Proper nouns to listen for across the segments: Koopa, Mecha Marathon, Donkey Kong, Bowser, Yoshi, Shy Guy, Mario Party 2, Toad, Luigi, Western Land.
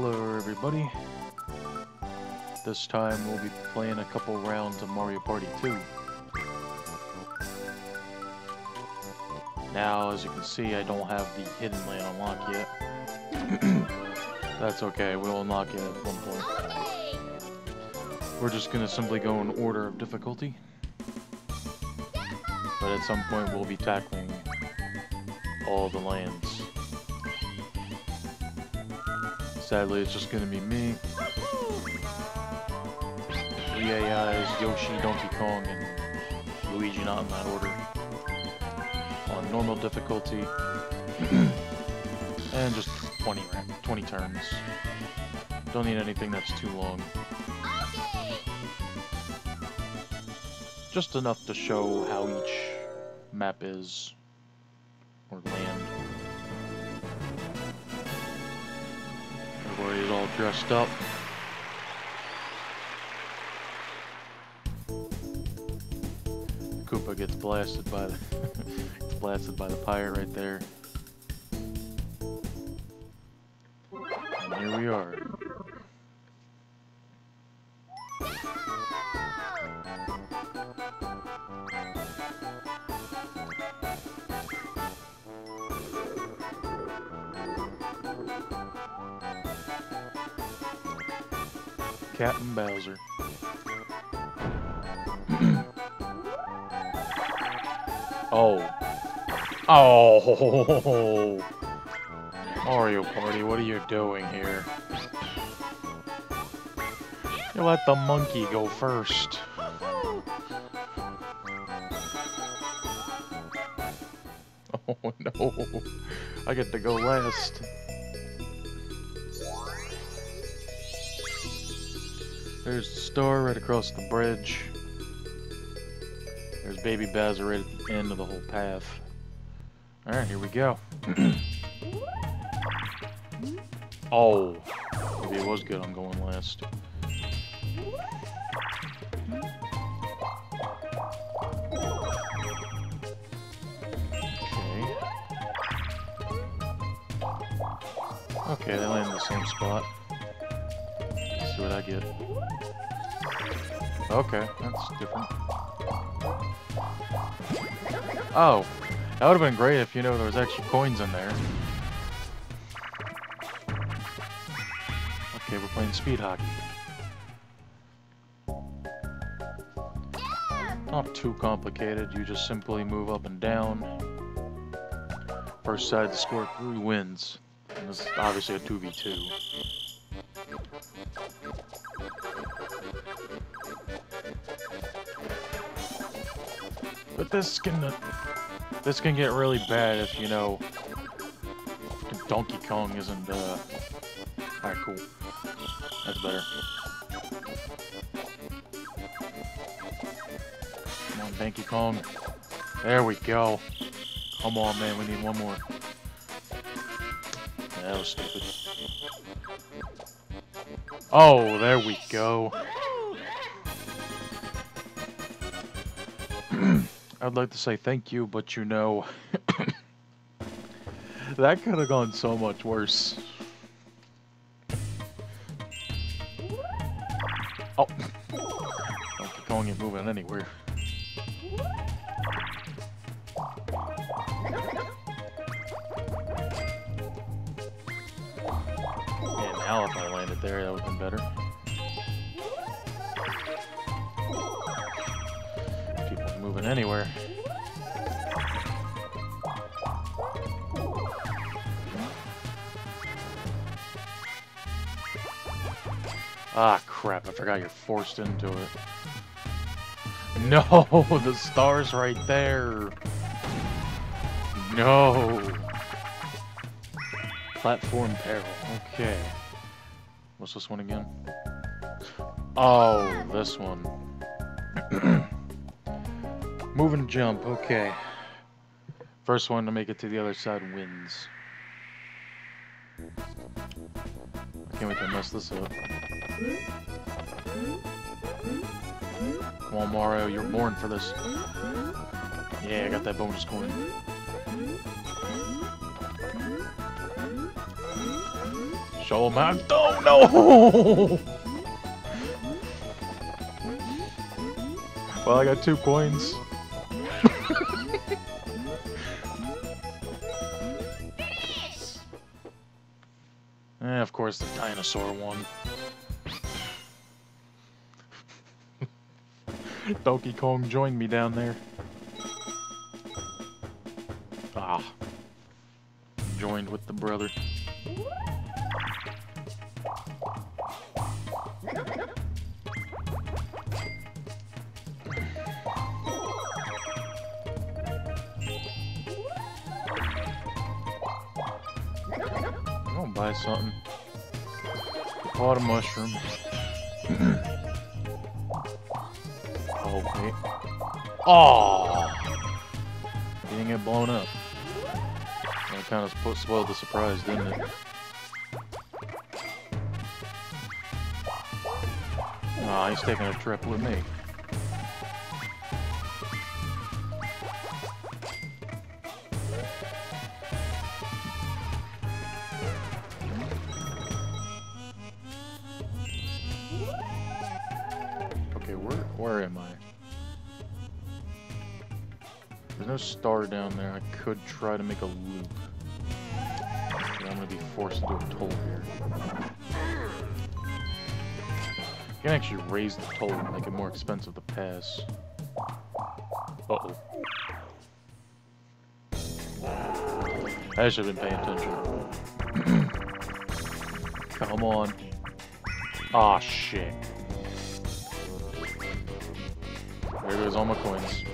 Hello everybody. This time we'll be playing a couple rounds of Mario Party 2. Now, as you can see, I don't have the hidden land unlocked yet. That's okay, we'll unlock it at one point. Okay. We're just gonna simply go in order of difficulty. But at some point we'll be tackling all the lands. Sadly, it's just gonna be me. The AI is Yoshi, Donkey Kong, and Luigi, not in that order. On normal difficulty. And just 20 turns. Don't need anything that's too long. Just enough to show how each map is, or land. Everybody's all dressed up. Koopa gets blasted by the gets blasted by the pirate right there. And here we are. Captain Bowser. Oh. Oh! Mario Party, what are you doing here? You let the monkey go first. Oh no. I get to go last. There's the star right across the bridge. There's baby Bowser right at the end of the whole path. Alright, here we go. Oh, maybe it was good on going last. Okay. Okay, they land in the same spot. Let's see what I get. Okay, that's different. Oh, that would have been great if, you know, there was extra coins in there. Okay, we're playing speed hockey. Not too complicated, you just simply move up and down. First side to score 3 wins. And this is obviously a 2v2. But this can get really bad if, you know, Donkey Kong isn't, alright, cool. That's better. Come on, Donkey Kong. There we go. Come on, man, we need one more. Yeah, that was stupid. Oh, there we go. I'd like to say thank you, but you know, that could have gone so much worse. Oh, Donkey Kong ain't moving anywhere. Yeah, now if I landed there, that would have been better. Anywhere. Ah, crap, I forgot you're forced into it. No, the star's right there. No. Platform peril. Okay. What's this one again? Oh, this one. Move and jump, okay. First one to make it to the other side wins. I can't wait to mess this up. Come on, Mario, you're born for this. Yeah, I got that bonus coin. Show him out. Oh no! Well, I got 2 coins. Of course the dinosaur won. Donkey Kong joined me down there. Ah. Joined with the brother. I'm gonna buy something. A pot of mushroom. Oh, wait. Oh! He didn't get blown up. That kind of spoiled the surprise, didn't it? Aw, oh, he's taking a trip with me. Where am I? There's no star down there. I could try to make a loop. But I'm gonna be forced to do a toll here. You can actually raise the toll and make it more expensive to pass. Uh-oh. I should have been paying attention. Come on. Aw, shit. There goes all my coins.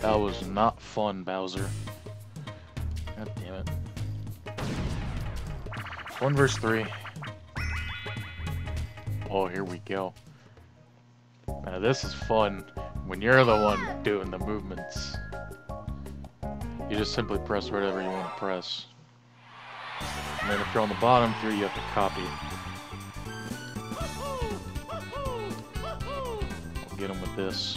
That was not fun, Bowser. God damn it. 1 versus 3. Oh, here we go. Now this is fun when you're the one doing the movements. You just simply press whatever you want to press. And then if you're on the bottom 3, you have to copy. Get him with this.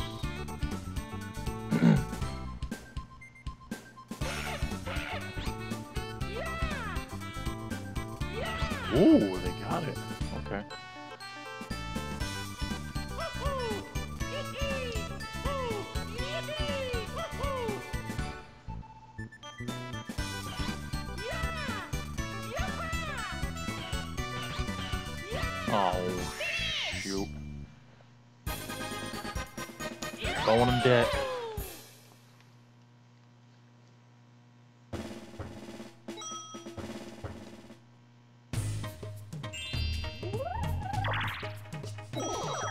Ooh, they got it. Okay. Oh, shoot. Going in debt.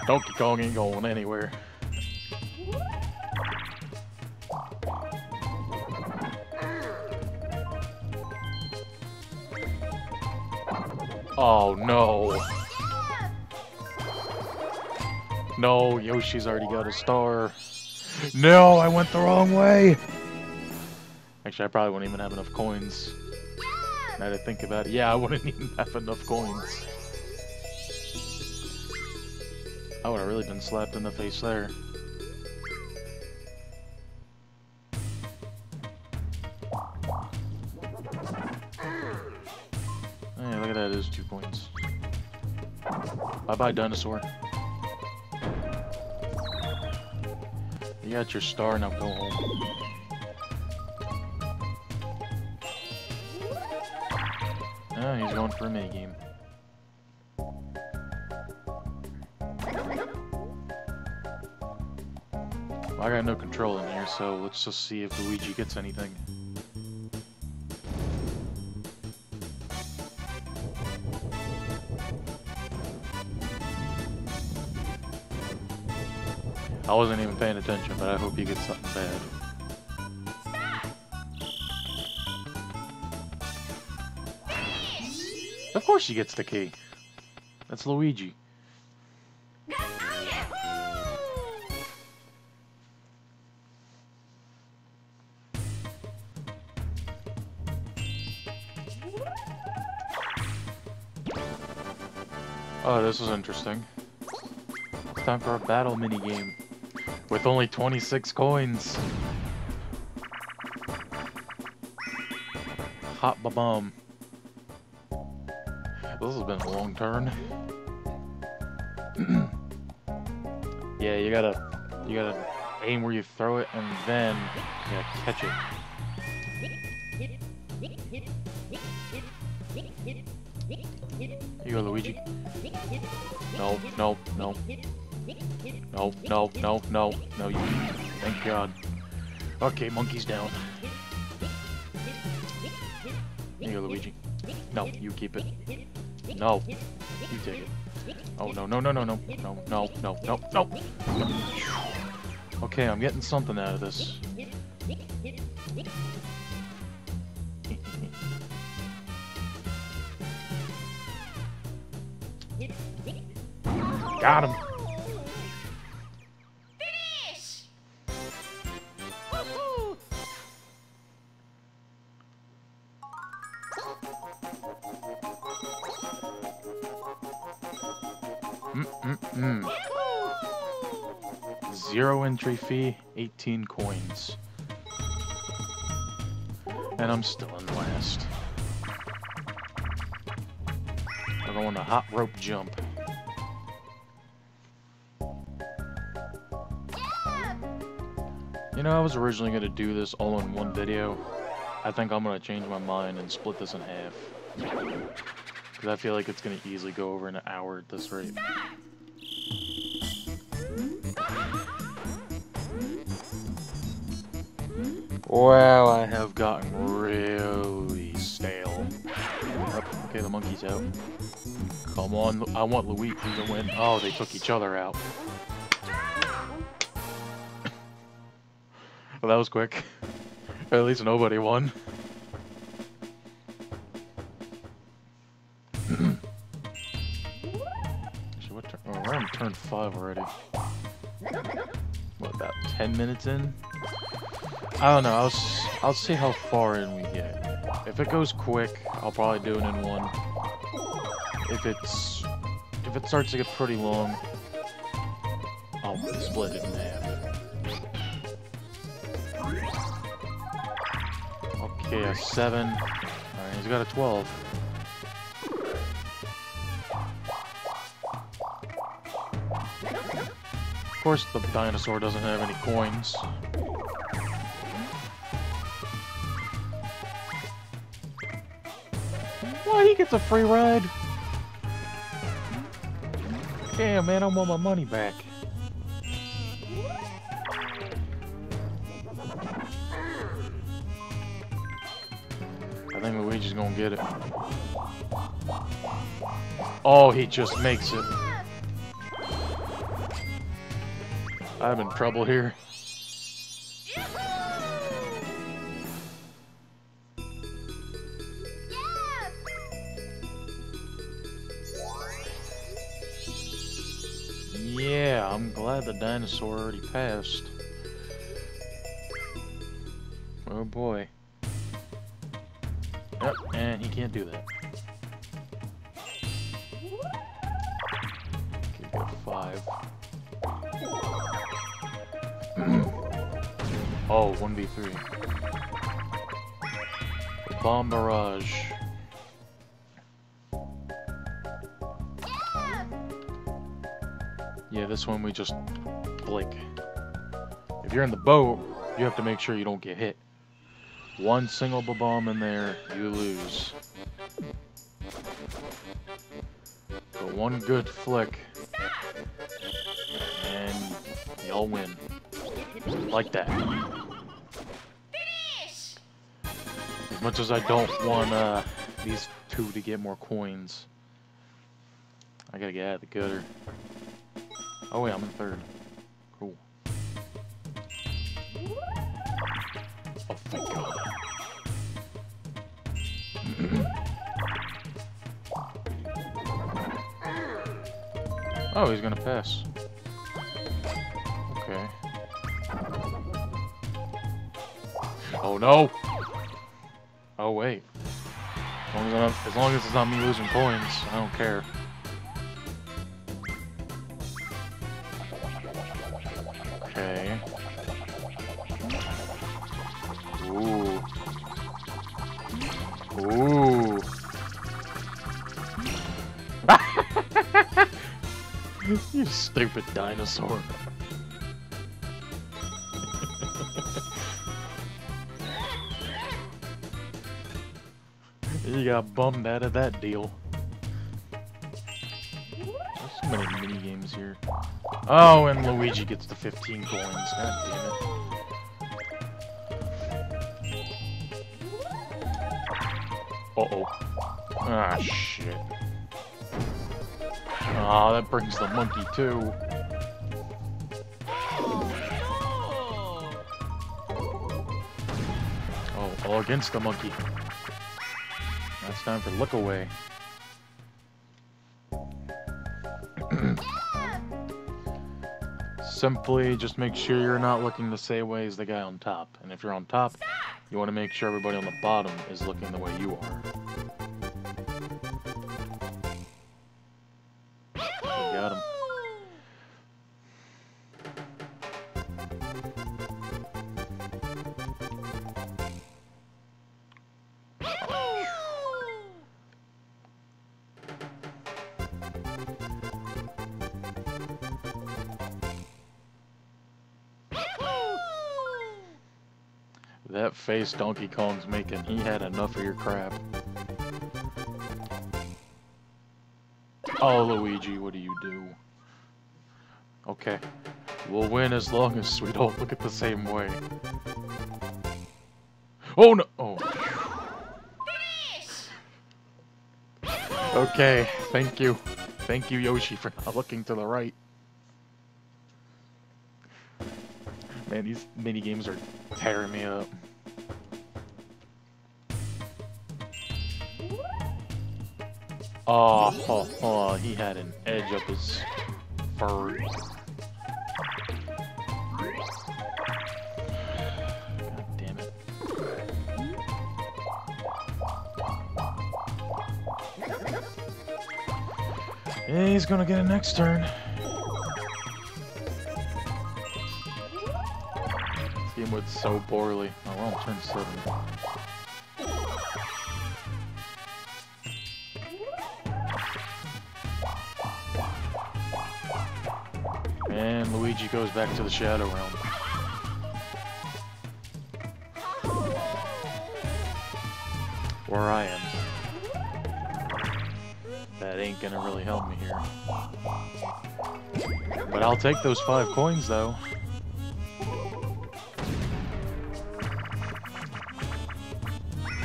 Donkey Kong ain't going anywhere. Oh no. No, Yoshi's already got a star. No, I went the wrong way! Actually, I probably wouldn't even have enough coins. Now that I think about it, yeah, I wouldn't even have enough coins. I would have really been slapped in the face there. Hey, look at that, it is 2 points. Bye-bye, dinosaur. You got your star, now go home. Oh, he's going for a minigame. Well, I got no control in here, so let's just see if Luigi gets anything. I wasn't even paying attention, but I hope you get something bad. Stop. Of course she gets the key. That's Luigi. Oh, this was interesting. It's time for a battle minigame. With only 26 coins. Hot ba-bum. This has been a long turn. Yeah, you gotta aim where you throw it, and then you gotta catch it. You go, Luigi. No, no, no. No, no, no, no, no, you. Thank God. Okay, monkey's down. You go, Luigi. No, you keep it. No, you take it. Oh, no, no, no, no, no, no, no, no, no, no. Okay, I'm getting something out of this. Got him. Finish. Woohoo. Zero entry fee, 18 coins. And I'm still in last. We're going to hot rope jump. You know, I was originally going to do this all in one video. I think I'm going to change my mind and split this in half. Because I feel like it's going to easily go over an hour at this rate. Well, I have gotten really stale. Oh, okay, the monkey's out. Come on, I want Luigi to win. Oh, they took each other out. Well, that was quick. At least nobody won. Actually, what turn? Oh, we're on turn 5 already. What, about 10 minutes in? I don't know. I'll see how far in we get. If it goes quick, I'll probably do it in one. If it starts to get pretty long, I'll split it in half. Okay, a 7. Alright, he's got a 12. Of course, the dinosaur doesn't have any coins. Well, he gets a free ride. Damn, man, I want my money back. Luigi's gonna get it. Oh, he just makes it. I'm in trouble here. Yeah, I'm glad the dinosaur already passed. Oh boy. Yep, and he can't do that. Okay, got a 5. Oh, 1v3. The bomb barrage. Yeah, this one we just blink. If you're in the boat, you have to make sure you don't get hit. One single bomb in there, you lose. But one good flick, and y'all win. Like that. As much as I don't want these two to get more coins, I gotta get out of the gutter. Oh wait, I'm in third. Cool. Oh, thank God. Oh, he's gonna pass. Okay. Oh no! Oh wait. As long as it's not me losing coins, I don't care. Okay. Ooh. Ooh. You stupid dinosaur. You got bummed out of that deal. There's so many minigames here. Oh, and Luigi gets the 15 coins. God damn it. Uh-oh. Ah, shit. Ah, that brings the monkey, too. Oh, all against the monkey. Now it's time for look away. Simply just make sure you're not looking the same way as the guy on top. And if you're on top, you want to make sure everybody on the bottom is looking the way you are. Got him. That face Donkey Kong's making, he had enough of your crap. Oh, Luigi, what do you do? Okay, we'll win as long as we don't look at the same way. Oh no! Oh. Okay, thank you. Thank you, Yoshi, for not looking to the right. Man, these minigames are tearing me up. Oh, oh, oh, he had an edge up his fur. God damn it. Yeah, he's gonna get it next turn. This game went so poorly. Oh, we're on turn 7. And Luigi goes back to the Shadow Realm. Where I am. That ain't gonna really help me here. But I'll take those 5 coins, though.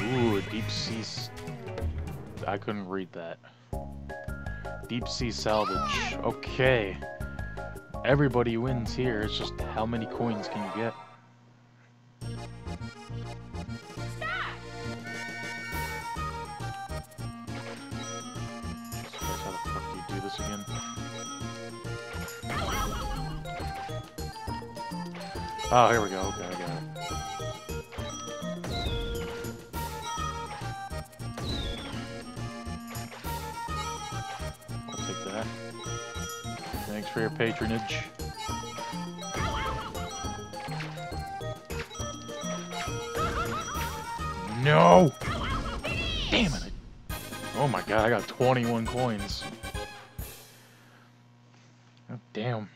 Ooh, a deep sea... I couldn't read that. Deep sea salvage. Okay. Everybody wins here, it's just how many coins can you get? How the fuck do you do this again? Oh, here we go, okay, I got it. I'll take that. Thanks for your patronage. No! Damn it! Oh my god, I got 21 coins. Oh, damn.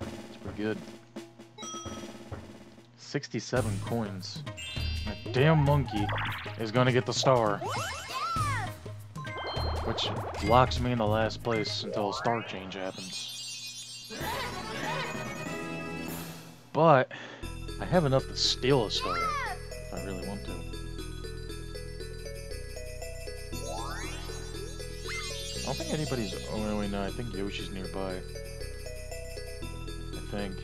That's pretty good. 67 coins. That damn monkey is gonna get the star. Which locks me in the last place until a star change happens. But I have enough to steal a star if I really want to. I don't think anybody's... Oh, no, wait, no, I think Yoshi's nearby. I think.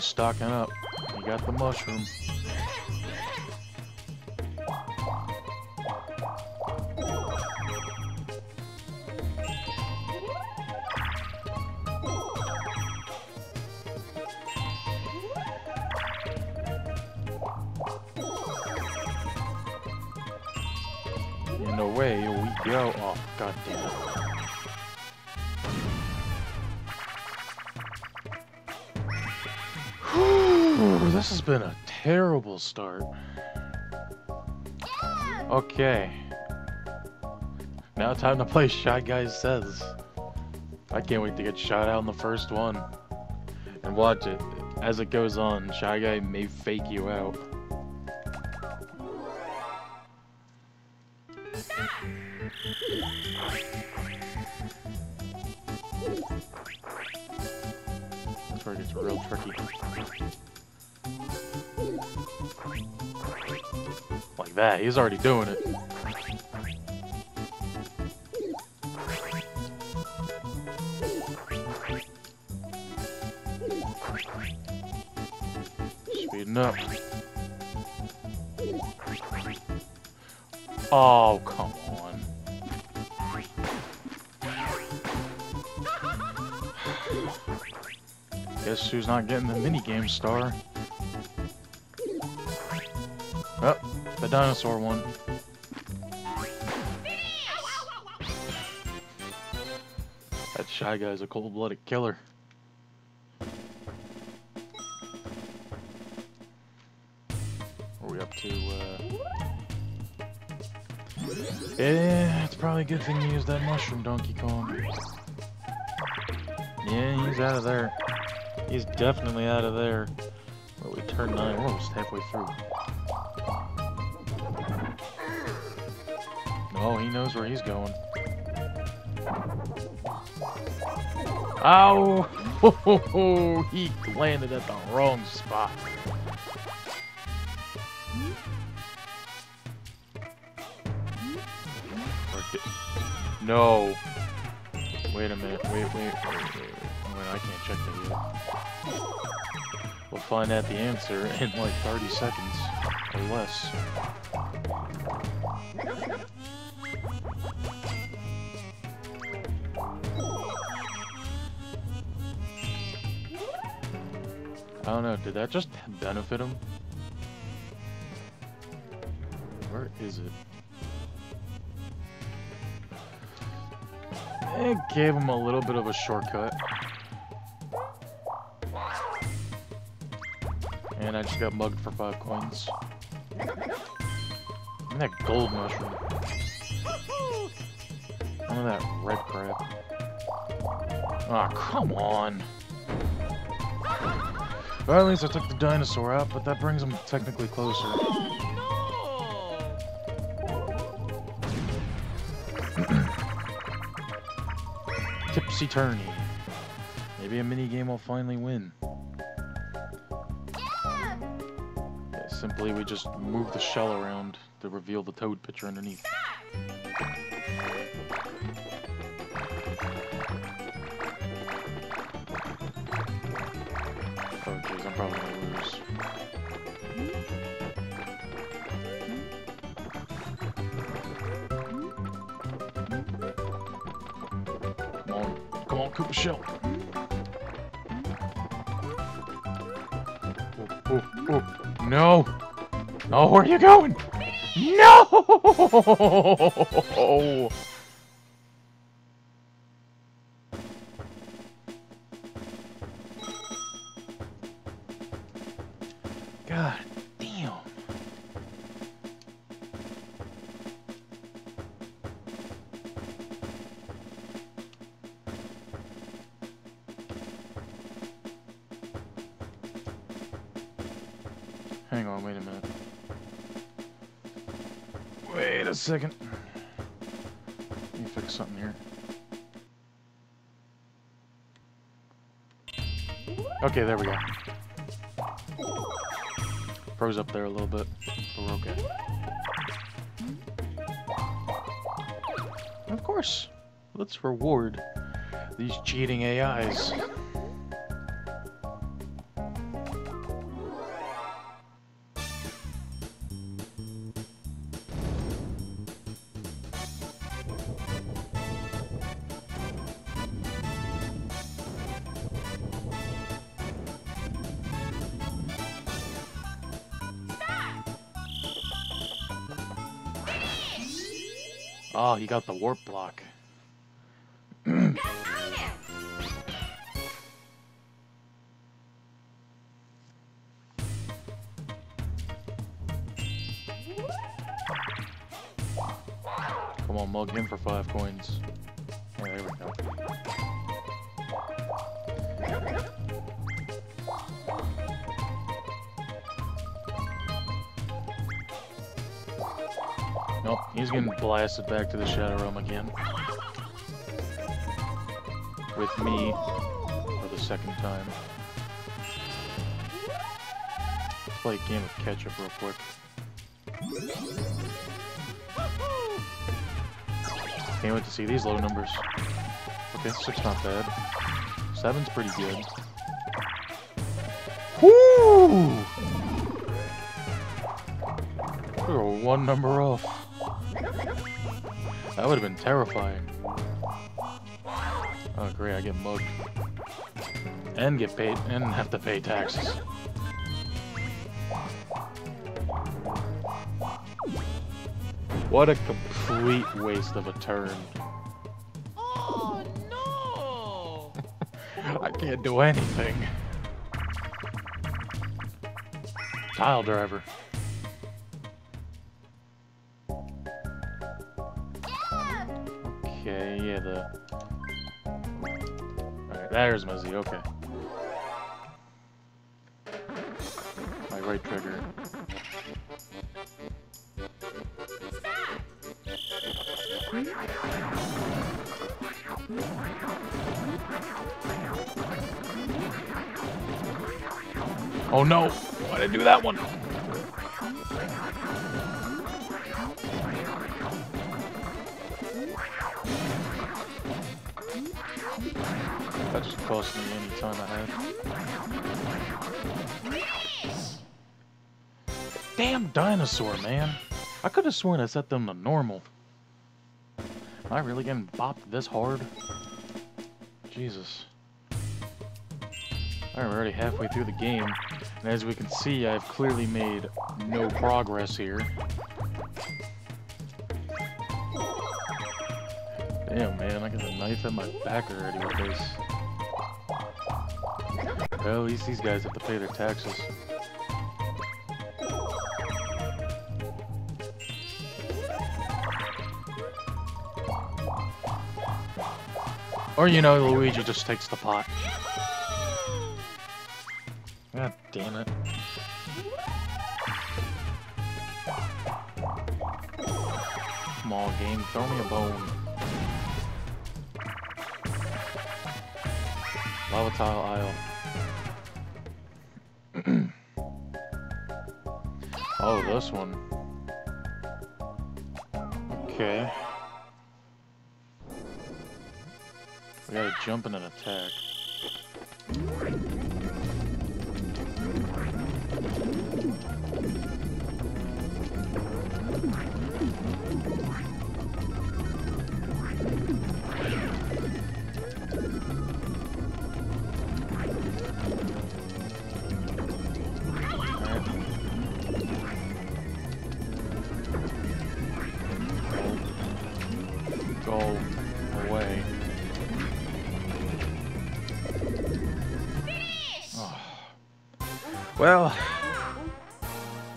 Stocking up. You got the mushroom. And away we go. Oh, god damn it. This has been a terrible start. Okay. Now time to play Shy Guy Says. I can't wait to get shot out in the first one. And watch it. As it goes on, Shy Guy may fake you out. Stop! That's where it gets real tricky. Like that, he's already doing it. Speeding up. Oh, come on. Guess who's not getting the minigame star? Oh, the dinosaur one. That Shy Guy's a cold-blooded killer. What are we up to? Yeah, it's probably a good thing you used that mushroom, Donkey Kong. Yeah, he's out of there. He's definitely out of there. Well, we turned 9, we're almost halfway through. Oh, he knows where he's going. Ow! Oh, he landed at the wrong spot. No. Wait a minute. Wait. I can't check that yet. We'll find out the answer in like 30 seconds or less. I don't know, did that just benefit him? Where is it? It gave him a little bit of a shortcut. And I just got mugged for 5 coins. And that gold mushroom. None of that red crap. Aw, oh, come on! Well, at least I took the dinosaur out, but that brings him technically closer. Oh, no. Tipsy-turny. Maybe a minigame will finally win. Yeah. Yeah, simply, we just move the shell around to reveal the Toad picture underneath. Stop. Come on, Koopa shell. Oh. No! No, where are you going? No! God damn. Hang on, wait a minute. Wait a second. Let me fix something here. Okay, there we go. Froze up there a little bit, but we're okay. Of course. Let's reward these cheating AIs. Oh, he got the warp block. Come on, mug him for 5 coins. Oh, there we go. Nope, he's getting blasted back to the Shadow Realm again. With me for the second time. Let's play a game of catch-up real quick. Can't wait to see these low numbers. Okay, 6's not bad. 7's pretty good. Woo! We were 1 number off. That would have been terrifying. Oh great, I get mugged. And get paid, and have to pay taxes. What a complete waste of a turn. Oh no! I can't do anything. Tile driver. Yeah. Okay, yeah, the... Alright, there's Muzzy, okay. My right trigger. Oh no! Why'd I do that one? That just cost me any time I had. Damn dinosaur, man! I could have sworn I set them to normal. Am I really getting bopped this hard? Jesus. Alright, we're already halfway through the game, and as we can see, I've clearly made no progress here. Damn, man, I got a knife at my back already with this. Well, at least these guys have to pay their taxes. Or, you know, Luigi just takes the pot. God damn it. Come on, game, throw me a bone. Lava Tile Isle. Oh, this one. Okay. We gotta jump in and attack. Well,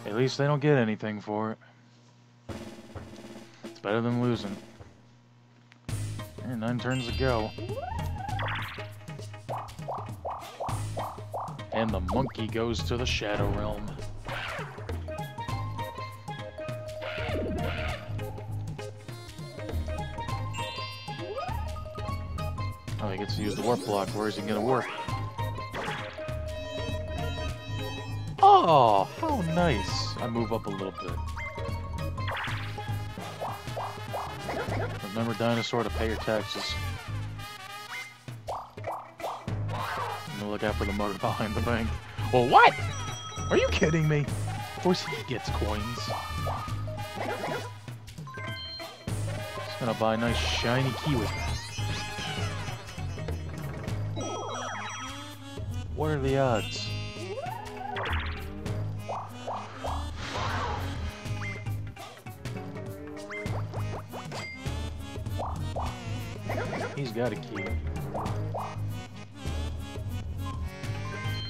at least they don't get anything for it. It's better than losing. And 9 turns to go. And the monkey goes to the Shadow Realm. Oh, he gets to use the warp block. Where is he gonna warp? Oh, how nice. I move up a little bit. Remember, dinosaur, to pay your taxes. I'm gonna look out for the mug behind the bank. Well, what? Are you kidding me? Of course he gets coins. Just gonna buy a nice shiny kiwi. What are the odds? He's got a key.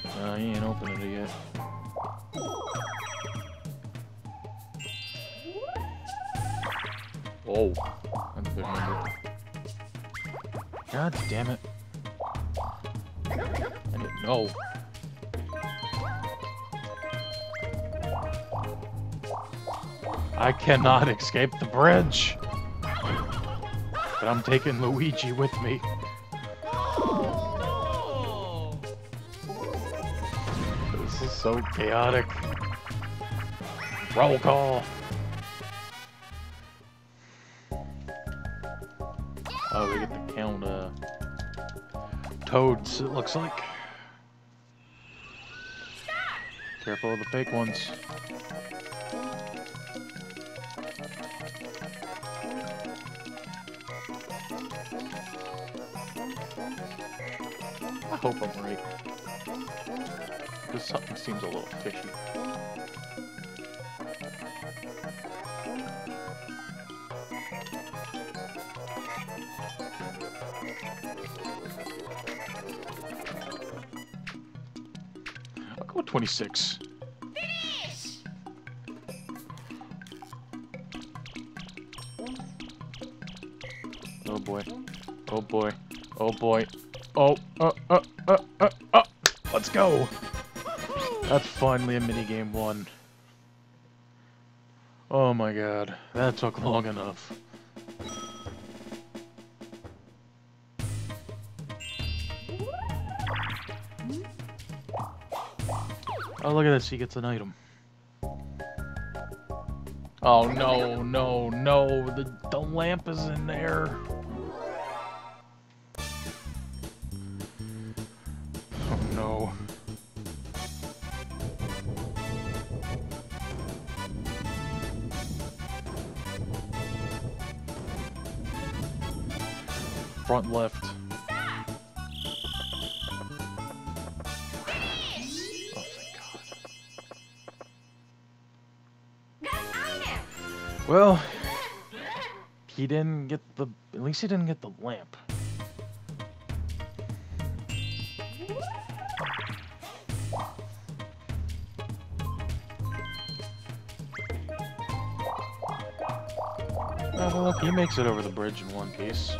He ain't opened it yet. Oh. good number. God damn it. I didn't know. I cannot escape the bridge. But I'm taking Luigi with me. This is so chaotic. Roll call. Oh, we get to count toads, it looks like. Careful of the fake ones. I hope I'm right, because something seems a little fishy. I'll go with 26. Finish! Oh boy. Oh boy. Oh boy. Oh, let's go! That's finally a minigame one. Oh my god, that took long enough. Oh, look at this, he gets an item. Oh no, no, no, the lamp is in there. Front left. Stop. Oh, thank God. Well, he didn't get the... At least he didn't get the lamp. Oh, well, look, he makes it over the bridge in one piece.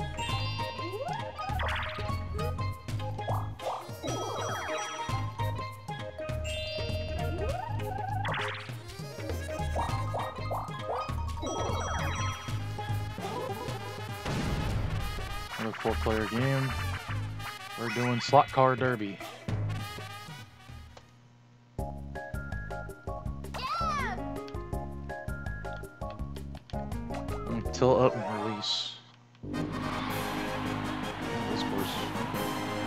Four-player game. We're doing slot car derby. Yeah. Until up and release. This course.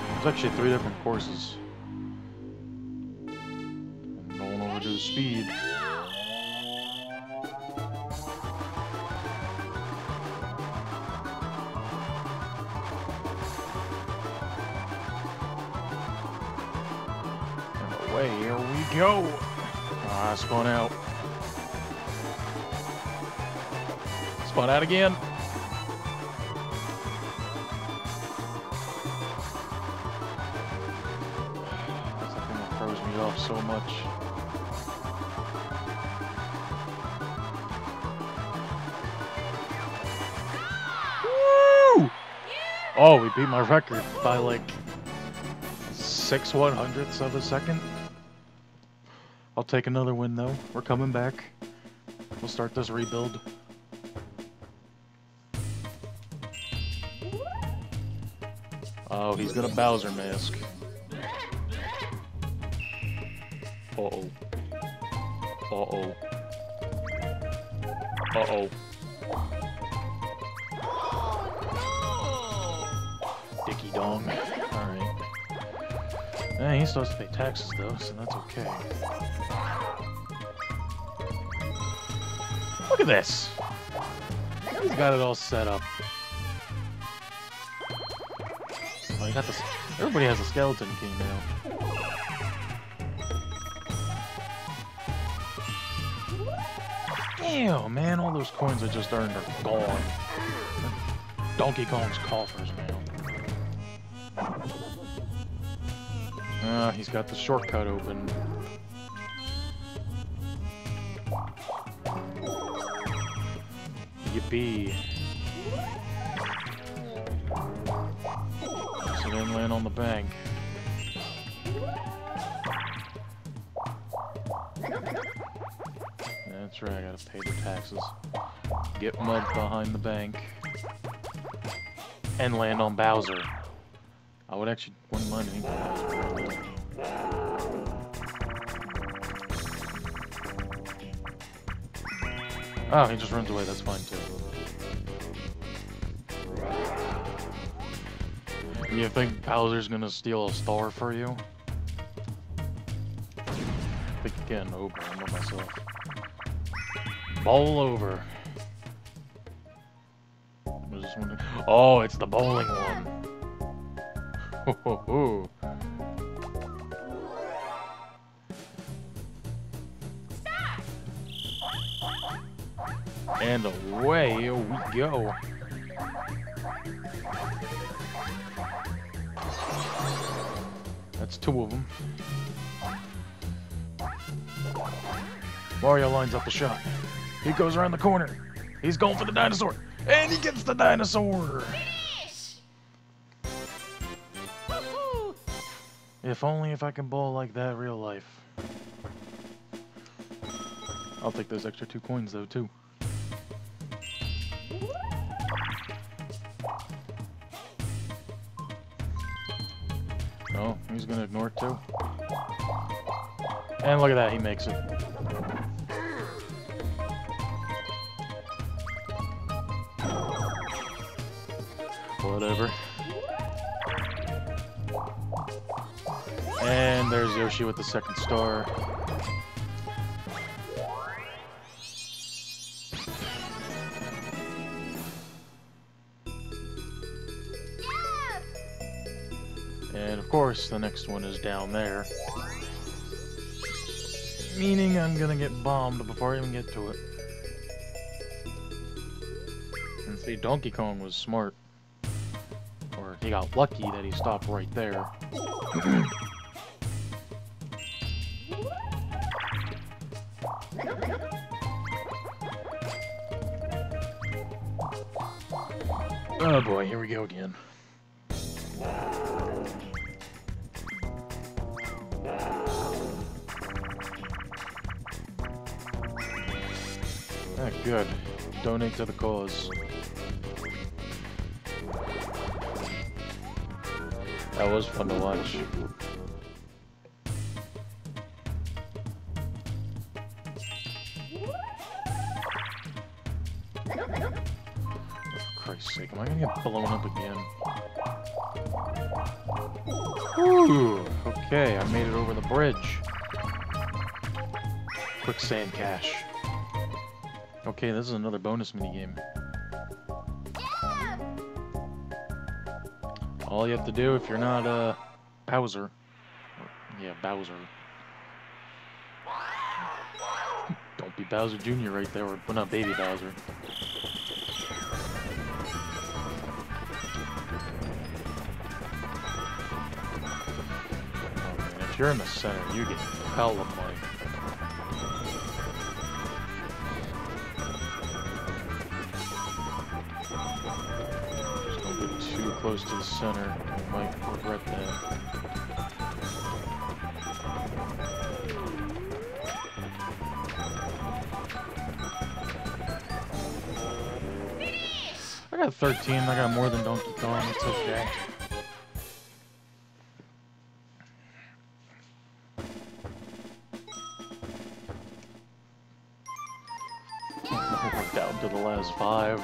There's actually 3 different courses. I'm going over to the speed. Here we go! Ah, spun out. Spun out again. That's the thing that throws me off so much. Woo! Oh, we beat my record by like 6/100ths of a second. I'll take another win, though. We're coming back. We'll start this rebuild. Oh, he's got a Bowser mask. Uh-oh. Uh-oh. Uh-oh. Dicky dong. Alright. Yeah, he's supposed to pay taxes, though, so that's okay. Look at this! He's got it all set up. Oh, you got this. Everybody has a skeleton king now. Damn, man, all those coins I just earned are gone. Donkey Kong's coffers now. Ah, he's got the shortcut open. Yippee. in on the bank. That's right, I gotta pay the taxes. Get mud behind the bank. And land on Bowser. I would actually wouldn't mind anything else. Oh, he just runs away, that's fine too. You think Bowser's gonna steal a star for you? I think again, I'm by myself. Bowl over. Was this one? Oh, it's the bowling one. Ho ho ho. And away we go. That's two of them. Mario lines up the shot. He goes around the corner. He's going for the dinosaur. And he gets the dinosaur. Finish! Woohoo! If only if I can bowl like that in real life. I'll take those extra 2 coins though, too. Oh, he's gonna ignore it too. And look at that, he makes it. Whatever. And there's Yoshi with the second star. And of course, the next one is down there. Meaning I'm gonna get bombed before I even get to it. And see, Donkey Kong was smart. Or he got lucky that he stopped right there. Oh boy, here we go again. Ah, good. Donate to the cause. That was fun to watch. For Christ's sake, am I gonna get blown up again? Ooh, okay, I made it over the bridge. Quicksand cash. Okay, this is another bonus minigame. Yeah! All you have to do if you're not, Bowser. Yeah, Bowser. Don't be Bowser Jr. right there, or not Baby Bowser. If you're in the center, you get hell of money. Close to the center, I might regret that. Finish! I got 13, I got more than Donkey Kong, it's okay. Down to the last 5.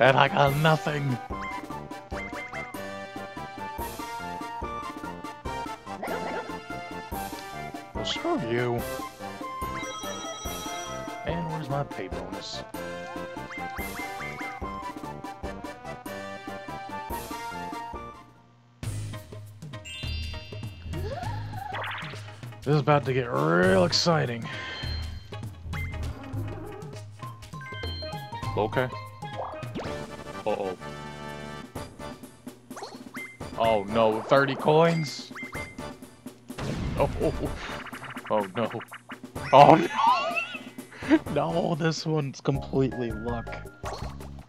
And I got nothing! Screw you. And where's my pay bonus? This is about to get real exciting. Okay. Uh-oh. Oh no, 30 coins? Oh. Oh no. Oh no! No, this one's completely luck.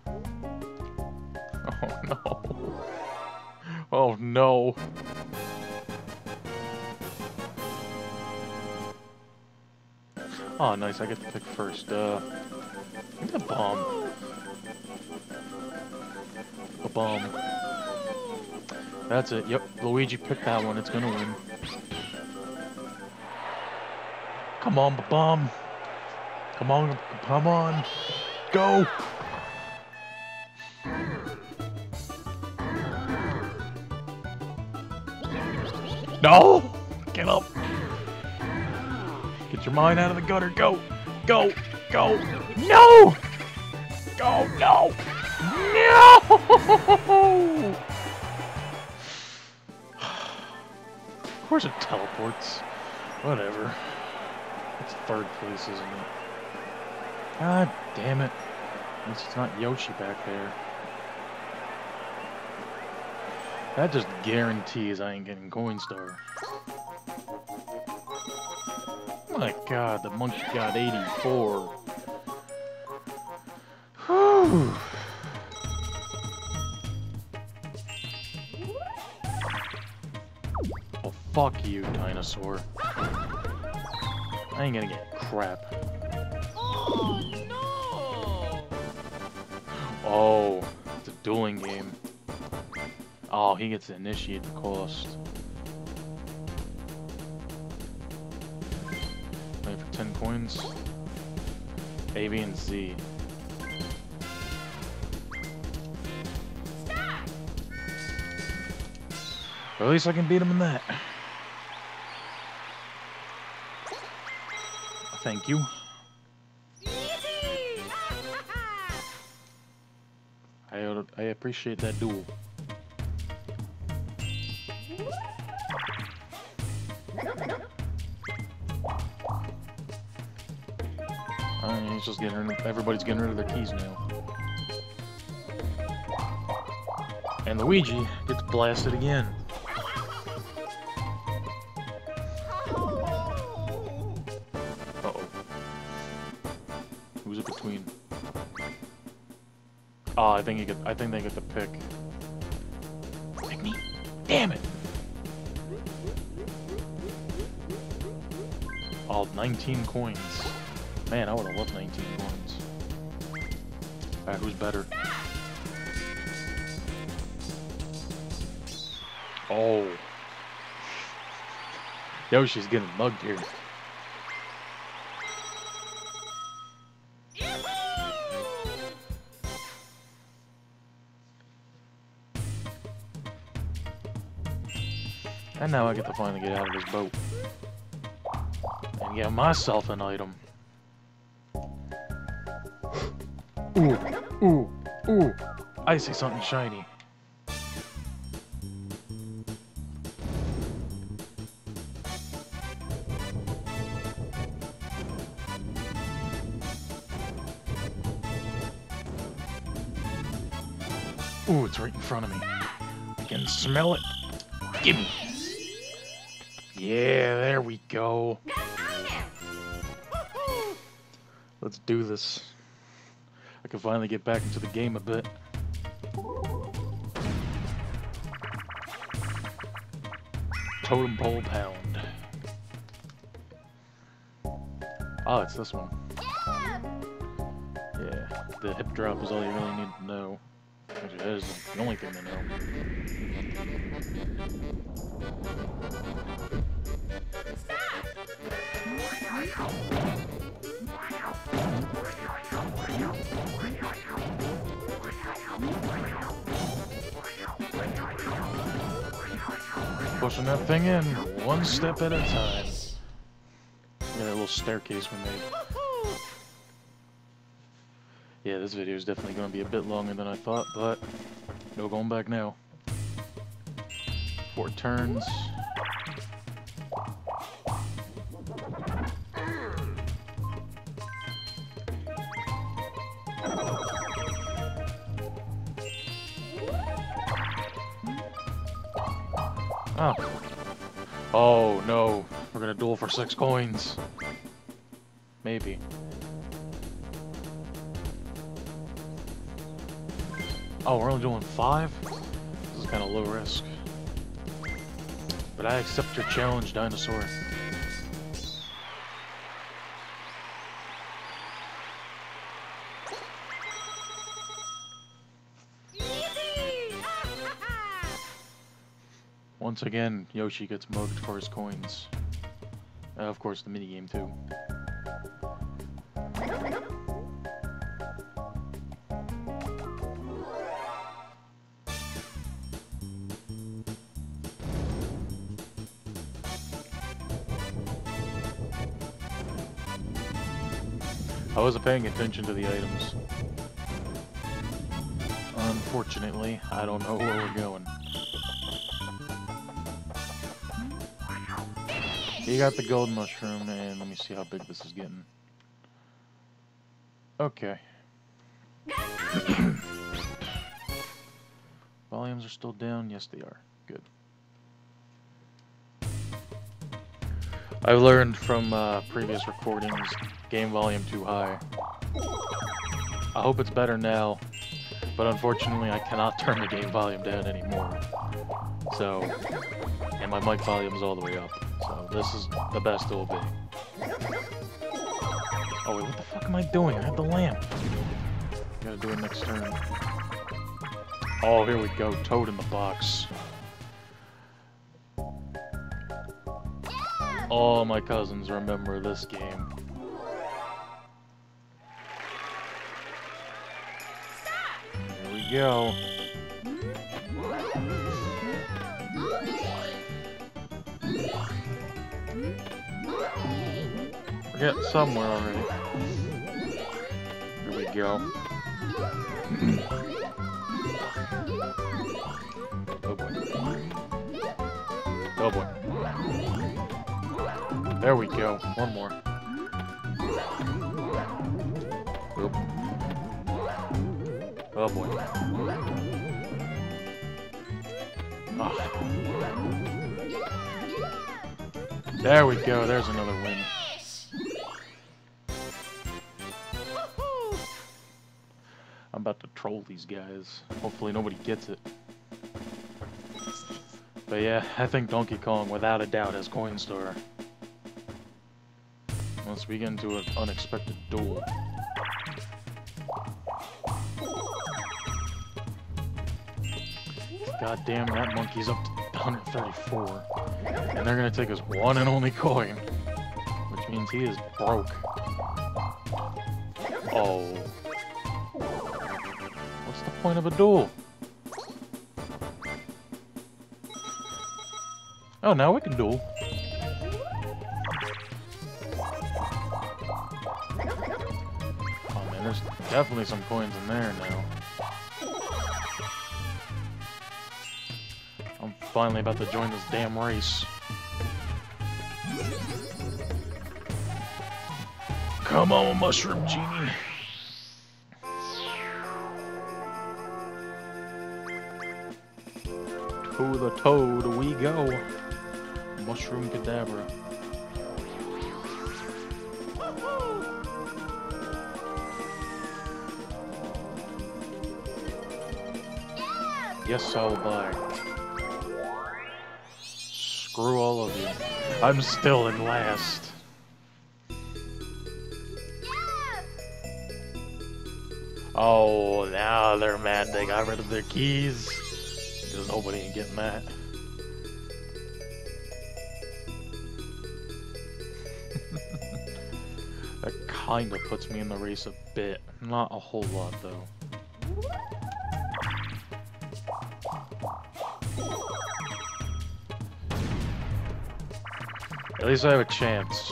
Oh no. Oh don't know. Oh, nice. I get to pick first. I'm gonna bomb. A bomb. That's it. Yep. Luigi picked that one. It's gonna win. Come on, ba-bomb. Come on. Come on. Go. No! Get up! Get your mind out of the gutter. Go! Go! Go! No! Go! No! No! Of course it teleports. Whatever. It's third place, isn't it? God damn it. At least it's not Yoshi back there. That just guarantees I ain't getting Coinstar. My god, the monkey got 84. Whew. Oh, fuck you, dinosaur. I ain't gonna get crap. Oh, no! Oh, it's a dueling game. Oh, he gets to initiate the cost. Play for 10 coins. A, B, and Z. Stop! Or at least I can beat him in that. Thank you. Easy! I appreciate that duel. He's just getting rid of, everybody's getting rid of their keys now. And Luigi gets blasted again. Uh-oh. Who's it between? Oh, I think they get the pick. Pick me? Damn it! Oh, 19 coins. Man, I would've loved 19 coins. Alright, who's better? Oh. Yoshi's getting mugged here. And now I get to finally get out of this boat. And get myself an item. Ooh, ooh, ooh, I see something shiny. Ooh, it's right in front of me. I can smell it. Gimme. Yeah, there we go. Let's do this. I can finally get back into the game a bit. Totem pole pound. Oh, it's this one. Yeah, the hip drop is all you really need to know. Actually, that is the only thing to know. Pushing that thing in, one step at a time. Yeah, that little staircase we made. Yeah, this video is definitely going to be a bit longer than I thought, but no going back now. 4 turns. Oh. Oh no, we're gonna duel for 6 coins. Maybe. Oh, we're only doing 5? This is kinda low risk. But I accept your challenge, dinosaur. Once again, Yoshi gets mugged for his coins. Of course, the minigame too. I wasn't paying attention to the items. Unfortunately, I don't know where we're going. You got the gold mushroom, and let me see how big this is getting. Okay. Volumes are still down? Yes, they are. Good. I've learned from previous recordings, game volume too high. I hope it's better now, but unfortunately I cannot turn the game volume down anymore. So, and my mic volume is all the way up. So this is the best it'll be. Oh wait, what the fuck am I doing? I have the lamp. Gotta do it next turn. Oh, here we go. Toad in the box. All my cousins remember this game. Here we go. We're getting somewhere already. Here we go. Oh boy. Oh boy. There we go. One more. Oop. Oh boy. Ah. There we go. There's another win. I'm about to troll these guys. Hopefully nobody gets it. But yeah, I think Donkey Kong, without a doubt, has Coinstar. Unless we get into an unexpected duel. God damn, that monkey's up to 134. And they're gonna take his one and only coin. Which means he is broke. Oh. What's the point of a duel? Oh, now we can duel. Oh man, there's definitely some coins in there now. I'm finally about to join this damn race. Come on, Mushroom Genie. To the Toad we go. Mushroom Cadabra. Yes, I'll buy. Screw all of you. I'm still in last. Oh, now they're mad they got rid of their keys. Because nobody ain't getting that. That kinda puts me in the race a bit. Not a whole lot, though. At least I have a chance.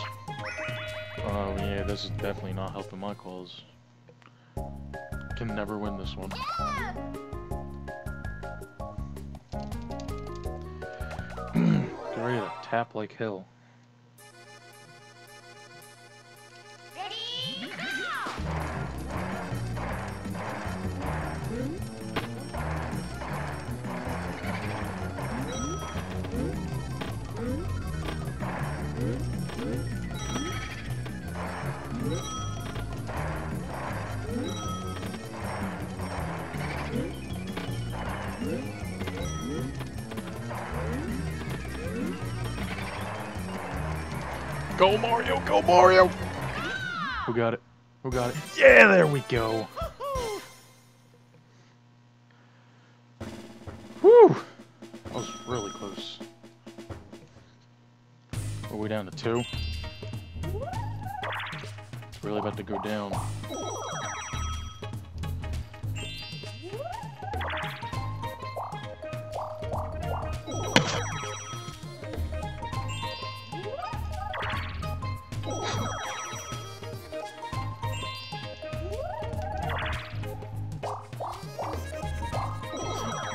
Oh yeah, this is definitely not helping my cause. Can never win this one. Ready to tap like hell. Ready, go! Go, Mario! Go, Mario! Who got it? Who got it? Yeah, there we go! Whew! That was really close. Are we down to 2? It's really about to go down.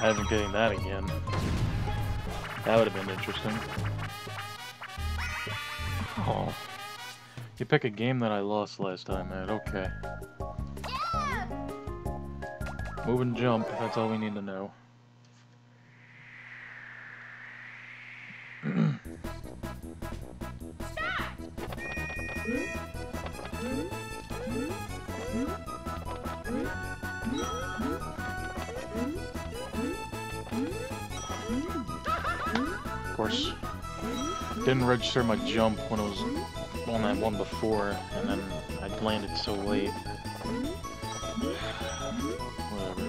I haven't getting that again. That would have been interesting. Oh, you pick a game that I lost last time, man. Okay. Yeah! Move and jump. That's all we need to know. Didn't register my jump when I was on that one before, and then I landed so late. Whatever.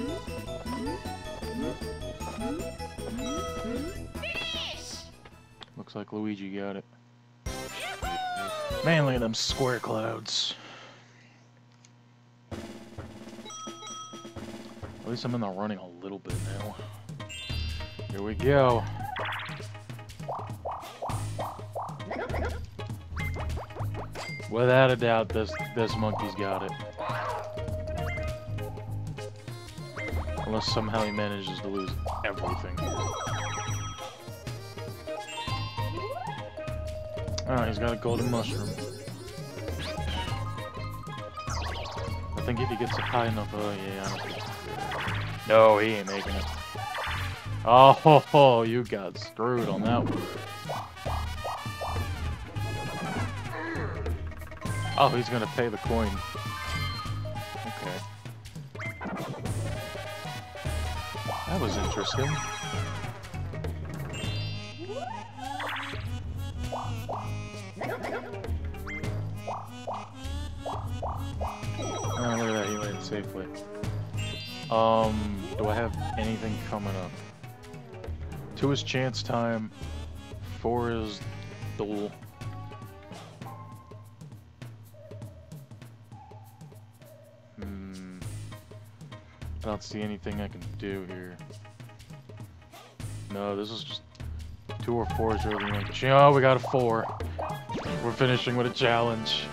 Finish! Looks like Luigi got it. Man, look at them square clouds. At least I'm in the running a little bit now. Here we go. Without a doubt, this monkey's got it. Unless somehow he manages to lose everything. Alright, he's got a golden mushroom. I think if he gets it high enough, oh yeah. No, he ain't making it. Oh, ho, ho, you got screwed on that one. Oh, he's gonna pay the coin. Okay. That was interesting. Oh, look at that, he landed safely. Do I have anything coming up? 2 is chance time. 4 is duel. I don't see anything I can do here. No, this is just 2 or 4 is really interesting. Oh, we got a 4. We're finishing with a challenge.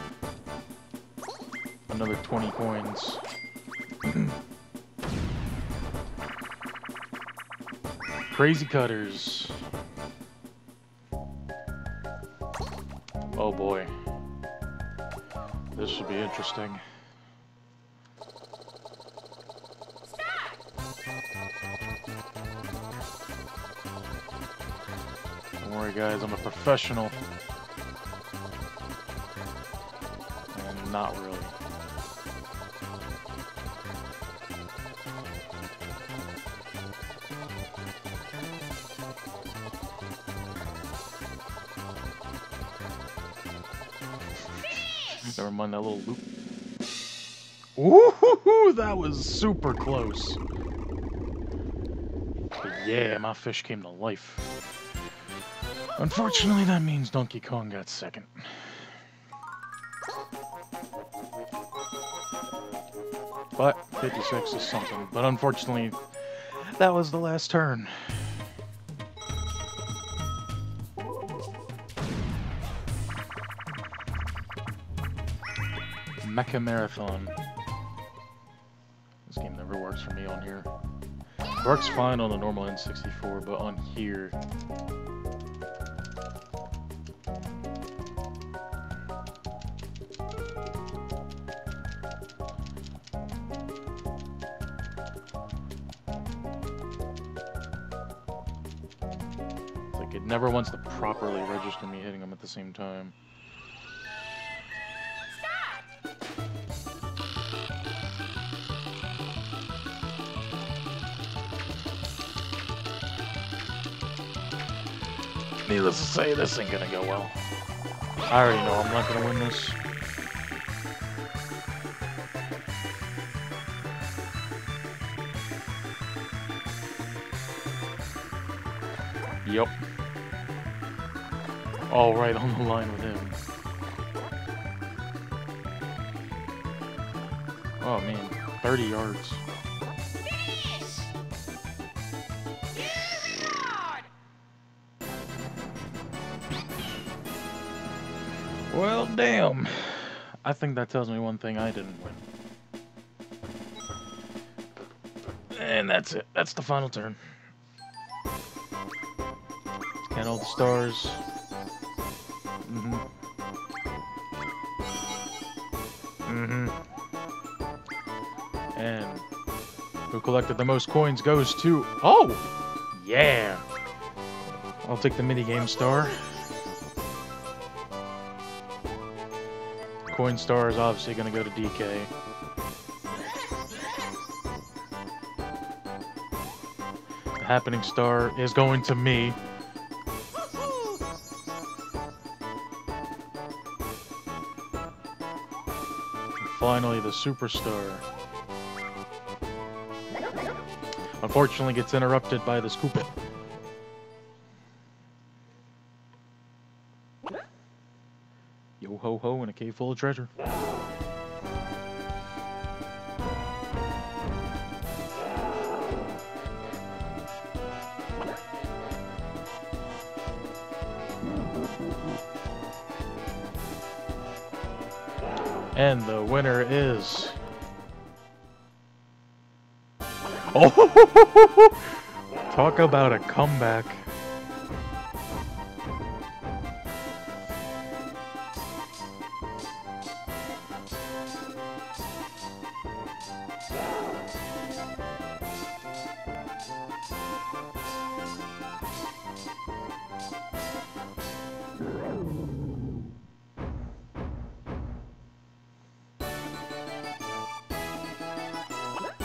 Another 20 coins. Crazy cutters. Oh boy. This should be interesting. Don't worry guys, I'm a professional. And not really. Never mind that little loop. Woohoo! That was super close. But yeah, my fish came to life. Unfortunately, that means Donkey Kong got second. But 56 is something. But unfortunately, that was the last turn. Mecha Marathon. This game never works for me on here. It works fine on the normal N64, but on here... It never wants to properly register me hitting them at the same time. Needless to say, this ain't gonna go well. I already know I'm not gonna win this. Yep. All right, on the line with him. Oh man, 30 yards. Well, damn. I think that tells me one thing I didn't win. And that's it. That's the final turn. Count all the stars. And who collected the most coins goes to... Oh! Yeah! I'll take the minigame star. Coin star is obviously going to go to DK. The happening star is going to me. And finally, the superstar. Unfortunately, gets interrupted by this Koopa. Yo ho ho in a cave full of treasure. And the winner is... Oh, talk about a comeback.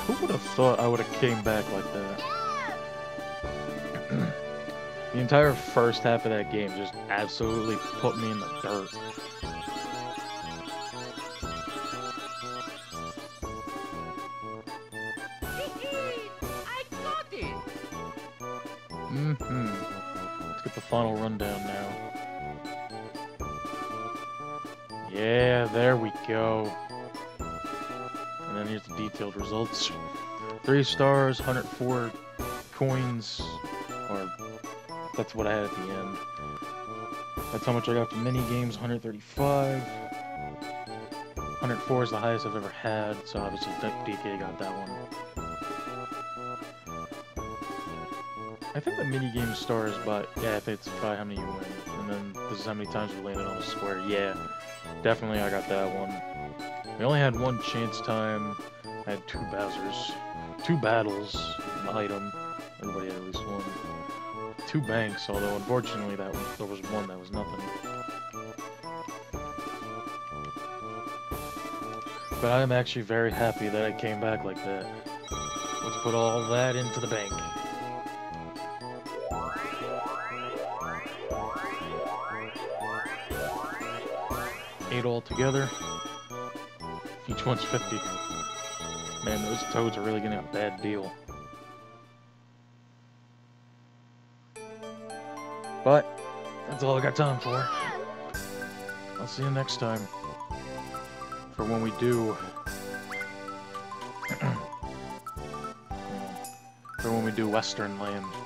Who would have thought I would have came back like that? The entire first half of that game just absolutely put me in the dirt. I got it. Let's get the final rundown now. Yeah, there we go. And here's the detailed results. 3 stars, 104 coins, or that's what I had at the end. That's how much I got for mini games, 135. 104 is the highest I've ever had, so obviously DK got that one. I think the mini game stars, but yeah, it's probably how many you win. And then this is how many times you landed on a square. Yeah, definitely I got that one. We only had one chance time. I had 2 Bowsers, 2 battles, an item. Everybody had at least one. 2 banks, although unfortunately that was, there was one that was nothing. But I'm actually very happy that I came back like that. Let's put all that into the bank. Eight all together. Each one's 50. Man, those toads are really getting a bad deal. But, that's all I got time for. I'll see you next time. For when we do... for when we do Western Land.